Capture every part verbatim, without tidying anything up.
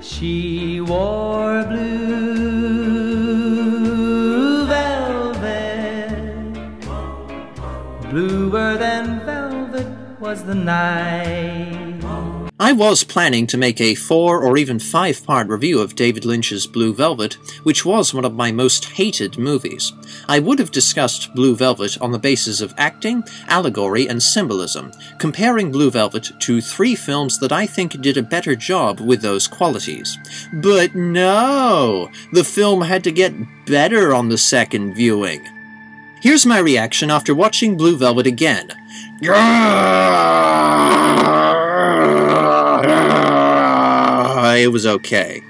She wore blue velvet. Bluer than velvet was the night. I was planning to make a four or even five part review of David Lynch's Blue Velvet, which was one of my most hated movies. I would have discussed Blue Velvet on the basis of acting, allegory, and symbolism, comparing Blue Velvet to three films that I think did a better job with those qualities. But no! The film had to get better on the second viewing. Here's my reaction after watching Blue Velvet again. It was okay.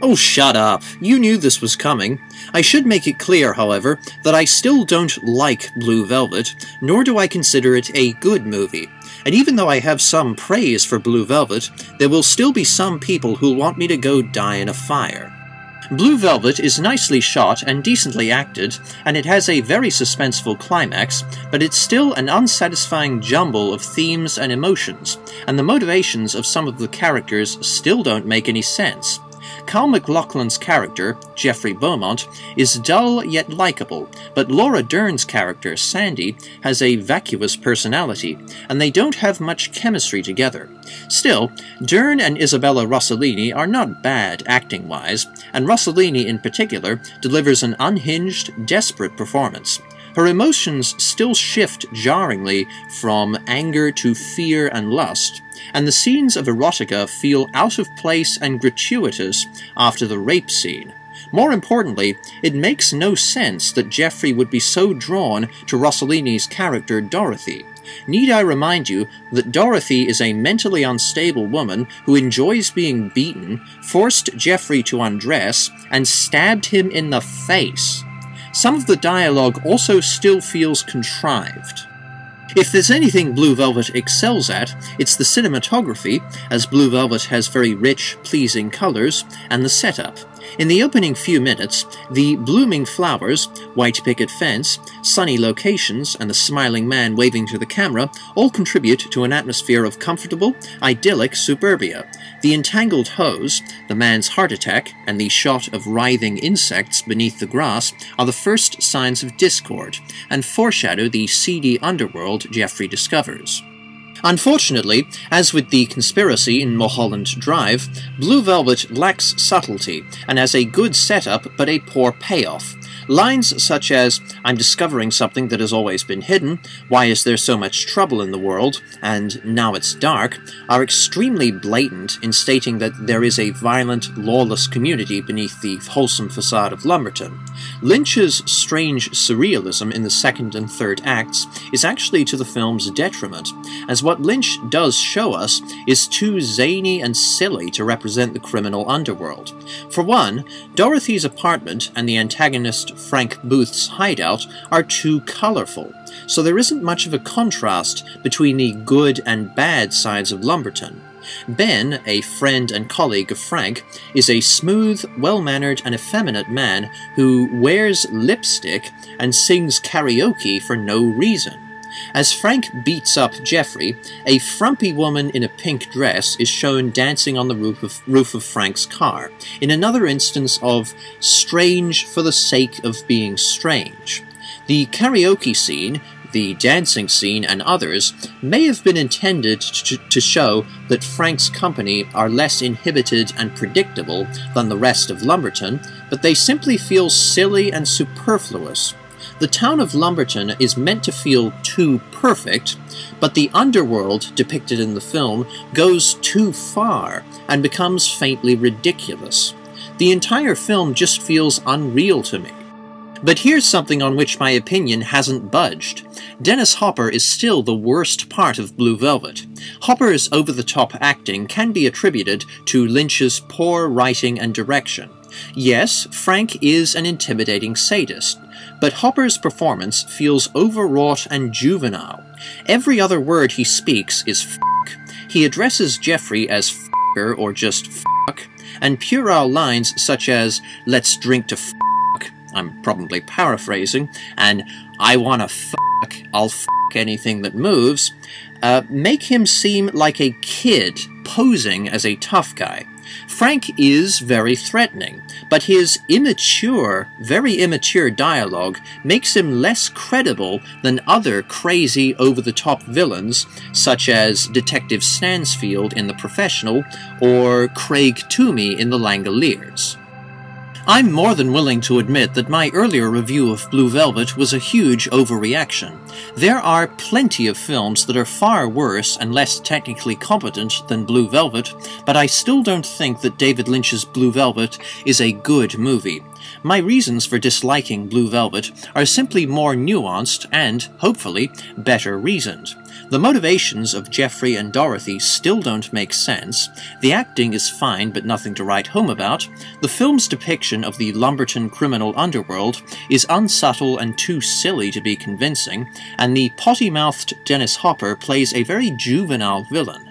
Oh, shut up. You knew this was coming. I should make it clear, however, that I still don't like Blue Velvet, nor do I consider it a good movie. And even though I have some praise for Blue Velvet, there will still be some people who'll want me to go die in a fire. Blue Velvet is nicely shot and decently acted, and it has a very suspenseful climax, but it's still an unsatisfying jumble of themes and emotions, and the motivations of some of the characters still don't make any sense. Kyle MacLachlan's character, Geoffrey Beaumont, is dull yet likable, but Laura Dern's character, Sandy, has a vacuous personality, and they don't have much chemistry together. Still, Dern and Isabella Rossellini are not bad acting-wise, and Rossellini in particular delivers an unhinged, desperate performance. Her emotions still shift jarringly from anger to fear and lust, and the scenes of erotica feel out of place and gratuitous after the rape scene. More importantly, it makes no sense that Jeffrey would be so drawn to Rossellini's character Dorothy. Need I remind you that Dorothy is a mentally unstable woman who enjoys being beaten, forced Jeffrey to undress, and stabbed him in the face. Some of the dialogue also still feels contrived. If there's anything Blue Velvet excels at, it's the cinematography, as Blue Velvet has very rich, pleasing colors, and the setup. In the opening few minutes, the blooming flowers, white picket fence, sunny locations, and the smiling man waving to the camera all contribute to an atmosphere of comfortable, idyllic suburbia. The entangled hose, the man's heart attack, and the shot of writhing insects beneath the grass are the first signs of discord, and foreshadow the seedy underworld Jeffrey discovers. Unfortunately, as with the conspiracy in Mulholland Drive, Blue Velvet lacks subtlety, and has a good setup but a poor payoff. Lines such as, "I'm discovering something that has always been hidden," "Why is there so much trouble in the world?" and "Now it's dark," are extremely blatant in stating that there is a violent, lawless community beneath the wholesome facade of Lumberton. Lynch's strange surrealism in the second and third acts is actually to the film's detriment, as what Lynch does show us is too zany and silly to represent the criminal underworld. For one, Dorothy's apartment and the antagonist Frank Booth's hideout are too colorful, so there isn't much of a contrast between the good and bad sides of Lumberton. Ben, a friend and colleague of Frank, is a smooth, well-mannered and effeminate man who wears lipstick and sings karaoke for no reason. As Frank beats up Jeffrey, a frumpy woman in a pink dress is shown dancing on the roof of, roof of Frank's car, in another instance of strange for the sake of being strange. The karaoke scene, the dancing scene, and others may have been intended to, to show that Frank's company are less inhibited and predictable than the rest of Lumberton, but they simply feel silly and superfluous. The town of Lumberton is meant to feel too perfect, but the underworld depicted in the film goes too far and becomes faintly ridiculous. The entire film just feels unreal to me. But here's something on which my opinion hasn't budged. Dennis Hopper is still the worst part of Blue Velvet. Hopper's over-the-top acting can be attributed to Lynch's poor writing and direction. Yes, Frank is an intimidating sadist, but Hopper's performance feels overwrought and juvenile. Every other word he speaks is f**k. He addresses Jeffrey as f**ker or just f**k, and puerile lines such as, "let's drink to f**k," I'm probably paraphrasing, and "I wanna f**k, I'll f**k anything that moves," uh, make him seem like a kid posing as a tough guy. Frank is very threatening, but his immature, very immature dialogue makes him less credible than other crazy, over-the-top villains, such as Detective Stansfield in The Professional or Craig Toomey in The Langoliers. I'm more than willing to admit that my earlier review of Blue Velvet was a huge overreaction. There are plenty of films that are far worse and less technically competent than Blue Velvet, but I still don't think that David Lynch's Blue Velvet is a good movie. My reasons for disliking Blue Velvet are simply more nuanced and, hopefully, better reasoned. The motivations of Jeffrey and Dorothy still don't make sense, the acting is fine but nothing to write home about, the film's depiction of the Lumberton criminal underworld is unsubtle and too silly to be convincing, and the potty-mouthed Dennis Hopper plays a very juvenile villain.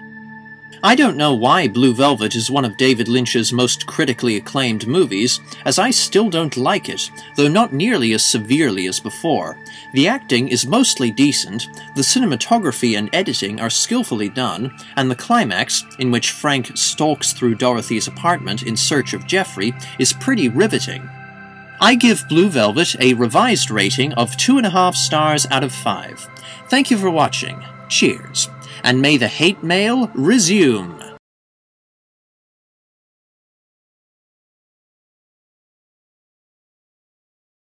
I don't know why Blue Velvet is one of David Lynch's most critically acclaimed movies, as I still don't like it, though not nearly as severely as before. The acting is mostly decent, the cinematography and editing are skillfully done, and the climax, in which Frank stalks through Dorothy's apartment in search of Jeffrey, is pretty riveting. I give Blue Velvet a revised rating of two and a half stars out of five. Thank you for watching. Cheers. And may the hate mail resume.